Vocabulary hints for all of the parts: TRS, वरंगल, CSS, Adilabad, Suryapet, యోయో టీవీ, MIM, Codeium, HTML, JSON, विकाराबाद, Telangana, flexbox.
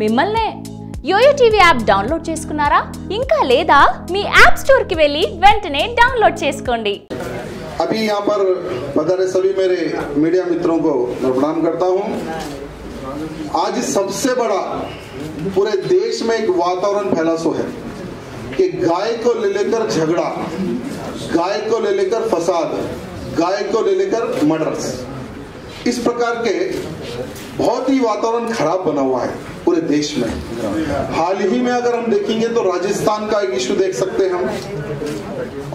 మిమ్మల్నే యోయో టీవీ app download చేసుకున్నారా? ఇంకా లేదా? మీ యాప్ స్టోర్ కి వెళ్ళి వెంటనే డౌన్లోడ్ చేసుకోండి. अभी यहाँ पर पधारे सभी मेरे मीडिया मित्रों को मैं प्रणाम करता हूँ। आज सबसे बड़ा पूरे देश में एक वातावरण फैला सो है कि गाय को ले लेकर झगड़ा, गाय को ले लेकर फसाद, गाय को ले लेकर मर्डर्स, इस प्रकार के बहुत ही वातावरण खराब बना हुआ है पूरे देश में। हाल ही में अगर हम देखेंगे तो राजस्थान का एक इश्यू देख सकते हैं हम,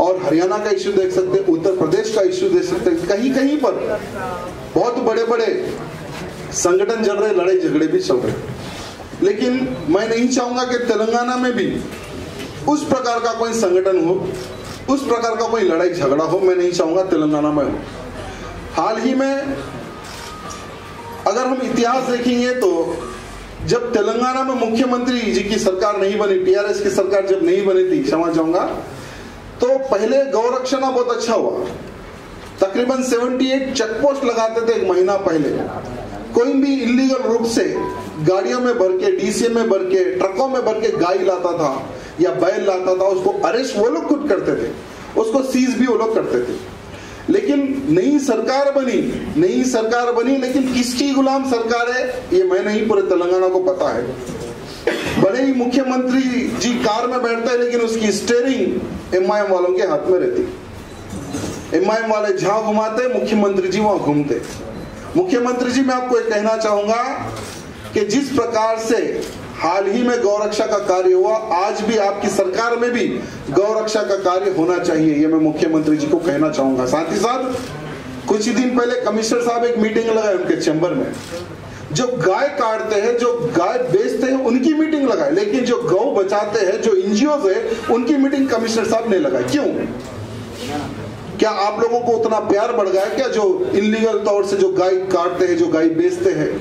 और हरियाणा का इश्यू देख सकते हैं, उत्तर प्रदेश का इश्यू देख सकते हैं। कहीं कहीं पर बहुत बड़े बड़े संगठन चल रहे, लड़ाई झगड़े भी चल रहे। लेकिन मैं नहीं चाहूंगा कि तेलंगाना में भी उस प्रकार का कोई संगठन हो, उस प्रकार का कोई लड़ाई झगड़ा हो। मैं नहीं चाहूंगा तेलंगाना में हो। हाल ही में अगर हम इतिहास देखेंगे तो जब तेलंगाना में मुख्यमंत्री जी की सरकार नहीं बनी, टीआरएस की सरकार जब नहीं बनी थी, क्षमा चाहूंगा, तो पहले गौरक्षण बहुत अच्छा हुआ। तकरीबन 78 चेकपोस्ट लगाते थे एक महीना पहले। कोई भी इलीगल रूप से गाड़ियों में भर के, डीसी में भर के, ट्रकों में भर के गाय लाता था या बैल लाता था, उसको अरेस्ट वो लोग खुद करते थे, उसको सीज भी वो लोग करते थे। लेकिन नई सरकार बनी, लेकिन किसकी गुलाम सरकार है ये मैं नहीं, पूरे तेलंगाना को पता है। बड़े ही मुख्यमंत्री जी कार में बैठता है लेकिन उसकी स्टीयरिंग एमआईएम वालों के हाथ में रहती। एमआईएम वाले जहां घुमाते मुख्यमंत्री जी वहां घूमते। मुख्यमंत्री जी, मैं आपको ये कहना चाहूंगा कि जिस प्रकार से हाल ही में गौरक्षा का कार्य हुआ, आज भी आपकी सरकार में भी गौरक्षा का कार्य होना चाहिए, ये मैं मुख्यमंत्री जी को कहना चाहूंगा। साथ ही साथ कुछ ही दिन पहले कमिश्नर साहब एक मीटिंग लगाए उनके चैम्बर में। जो गाय काटते हैं, जो गाय बेचते हैं, उनकी मीटिंग लगाए, लेकिन जो गौ बचाते हैं, जो एनजीओज है, उनकी मीटिंग कमिश्नर साहब ने लगाई। क्यों? क्या आप लोगों को उतना प्यार बढ़ गया क्या? जो इलीगल तौर से जो गाय काटते हैं, जो गाय बेचते हैं,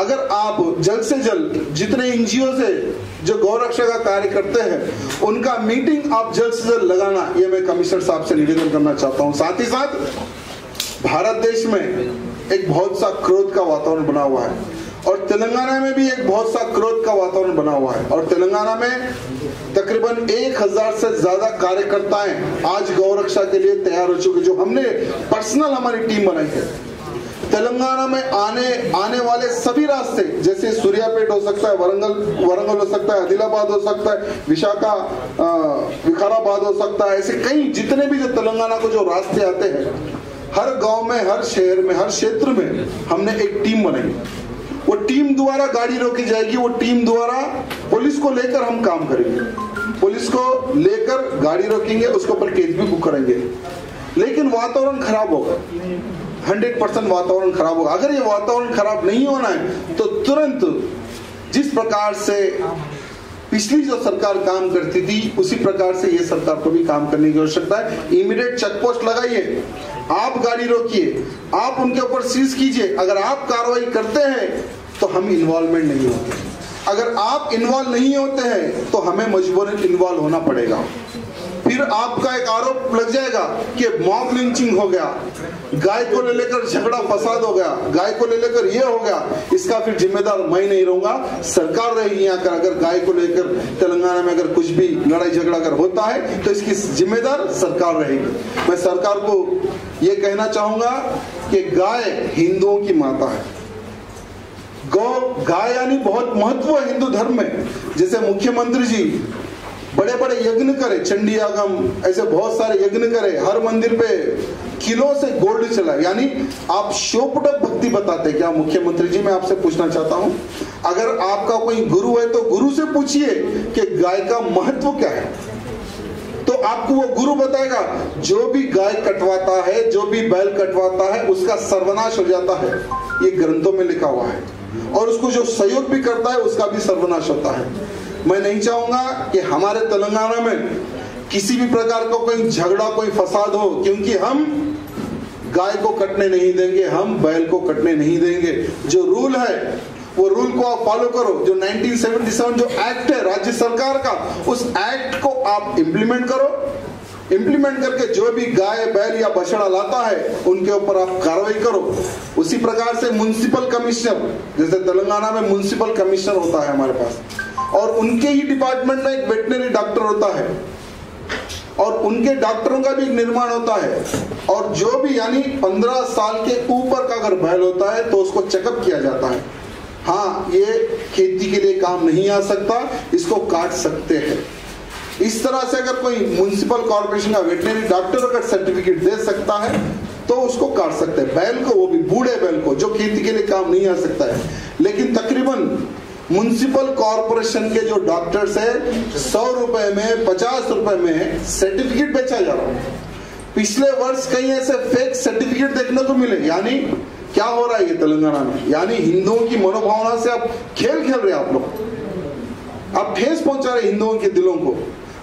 अगर आप जल्द से जल्द जितने एनजीओ से जो गौरक्षा का कार्य करते हैं उनका मीटिंग आप जल्द से जल्द लगाना, ये मैं कमिश्नर साहब से निवेदन करना चाहता हूं। साथ ही साथ भारत देश में एक बहुत सा क्रोध का वातावरण बना हुआ है और तेलंगाना में भी एक बहुत सा क्रोध का वातावरण बना हुआ है। और तेलंगाना में तकरीबन 1000 से ज्यादा कार्यकर्ताएं आज गौरक्षा के लिए तैयार हो चुके, जो हमने पर्सनल हमारी टीम बनाई है। तेलंगाना में आने वाले सभी रास्ते, जैसे सूर्यापेट हो सकता है, वरंगल हो सकता है, आदिलाबाद हो सकता है, विकाराबाद हो सकता है, ऐसे कई जितने भी जो तेलंगाना को जो रास्ते आते हैं, हर गांव में, हर शहर में, हर क्षेत्र में हमने एक टीम बनाई। वो टीम द्वारा गाड़ी रोकी जाएगी, वो टीम द्वारा पुलिस को लेकर हम काम करेंगे, पुलिस को लेकर गाड़ी रोकेंगे, उसके ऊपर केस भी बुक करेंगे। लेकिन वातावरण खराब होगा, 100% वातावरण खराब होगा। अगर ये वातावरण खराब नहीं होना है तो तुरंत जिस प्रकार से पिछली जो सरकार काम करती थी उसी प्रकार से ये सरकार को भी काम करने की आवश्यकता है। इमीडिएट चेकपोस्ट लगाइए, आप गाड़ी रोकिए, आप उनके ऊपर सीज कीजिए। अगर आप कार्रवाई करते हैं तो हम इन्वॉल्वमेंट नहीं होते, अगर आप इन्वॉल्व नहीं होते हैं तो हमें मजबूरन इन्वॉल्व होना पड़ेगा। फिर आपका एक आरोप लग जाएगा कि मॉब लिंचिंग हो गया, गाय को ले लेकर झगड़ा फसाद हो गया, गाय को ले लेकर ये हो गया। इसका फिर जिम्मेदार मैं नहीं रहूंगा, सरकार रहेगी। अगर गाय को लेकर तेलंगाना में अगर कुछ भी लड़ाई झगड़ा अगर होता है तो इसकी जिम्मेदार सरकार रहेगी। मैं सरकार को ये कहना चाहूंगा कि गाय हिंदुओं की माता है, गाय यानी बहुत महत्व है हिंदू धर्म में। जैसे मुख्यमंत्री जी बड़े बड़े यज्ञ करे, चंडी आगम, ऐसे बहुत सारे यज्ञ करे, हर मंदिर पे किलो से गोल्ड चला, यानी आप शोपटक भक्ति बताते क्या मुख्यमंत्री जी? मैं आपसे पूछना चाहता हूं, अगर आपका कोई गुरु है तो गुरु से पूछिए कि गाय का महत्व क्या है, तो आपको वो गुरु बताएगा। जो भी गाय कटवाता है, जो भी बैल कटवाता है, उसका सर्वनाश हो जाता है, ये ग्रंथों में लिखा हुआ है, और उसको जो सहयोग भी करता है उसका भी सर्वनाश होता है। मैं नहीं चाहूंगा कि हमारे तेलंगाना में किसी भी प्रकार का कोई झगड़ा, कोई फसाद हो, क्योंकि हम गाय को कटने नहीं देंगे, हम बैल को कटने नहीं देंगे। जो रूल है वो रूल को आप फॉलो करो, जो 1977 जो एक्ट है राज्य सरकार का, उस एक्ट को आप इम्प्लीमेंट करो। इम्प्लीमेंट करके जो भी गाय बैल या बछड़ा लाता है उनके ऊपर आप कार्रवाई करो। उसी प्रकार से म्युनिसिपल कमिश्नर, जैसे तेलंगाना में म्युनिसिपल कमिश्नर होता है हमारे पास, और उनके ही डिपार्टमेंट में एक वेटनरी डॉक्टर होता है और उनके डॉक्टरों का भी निर्माण होता है। और जो भी यानी 15 साल के ऊपर का अगर बैल होता है तो उसको चेकअप किया जाता है। हाँ, ये खेती के लिए काम नहीं आ सकता, इसको काट सकते हैं। इस तरह से अगर कोई म्युनिसिपल कॉर्पोरेशन का वेटनरी डॉक्टर अगर सर्टिफिकेट दे सकता है तो उसको काट सकते हैं, बैल को, वो भी बूढ़े बैल को जो खेती के लिए काम नहीं आ सकता है। लेकिन तकरीबन म्युनिसिपल कॉर्पोरेशन के जो डॉक्टर्स है 100 रुपए में 50 रुपए में सर्टिफिकेट बेचा जा रहा है। पिछले वर्ष कई ऐसे फेक सर्टिफिकेट देखने को मिले। यानी क्या हो रहा है ये तेलंगाना में, यानी हिंदुओं की मनोभावना से आप खेल रहे हैं। आप लोग आप ठेस पहुंचा रहे हिंदुओं के दिलों को।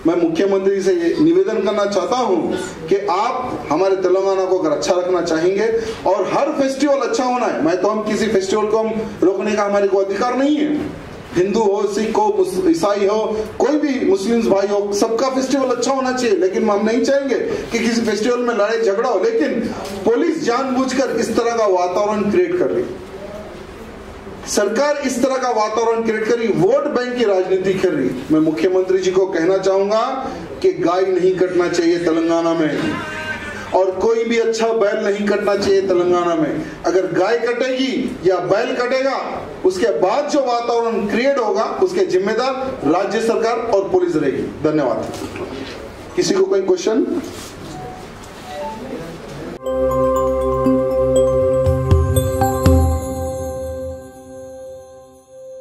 मैं मुख्यमंत्री से ये निवेदन करना चाहता हूँ कि आप हमारे तेलंगाना को अगर अच्छा रखना चाहेंगे, और हर फेस्टिवल अच्छा होना है, मैं तो हम किसी फेस्टिवल को हम रोकने का हमारे को अधिकार नहीं है। हिंदू हो, सिख हो, ईसाई हो, कोई भी मुस्लिम भाई हो, सबका फेस्टिवल अच्छा होना चाहिए। लेकिन हम नहीं चाहेंगे कि किसी फेस्टिवल में लड़ाई झगड़ा हो, लेकिन पुलिस जानबूझकर इस तरह का वातावरण क्रिएट कर रही है। सरकार इस तरह का वातावरण क्रिएट कर रही, वोट बैंक की राजनीति कर रही। मैं मुख्यमंत्री जी को कहना चाहूंगा कि गाय नहीं कटना चाहिए तेलंगाना में, और कोई भी अच्छा बैल नहीं कटना चाहिए तेलंगाना में। अगर गाय कटेगी या बैल कटेगा, उसके बाद जो वातावरण क्रिएट होगा उसके जिम्मेदार राज्य सरकार और पुलिस रहेगी। धन्यवाद। किसी को कोई क्वेश्चन?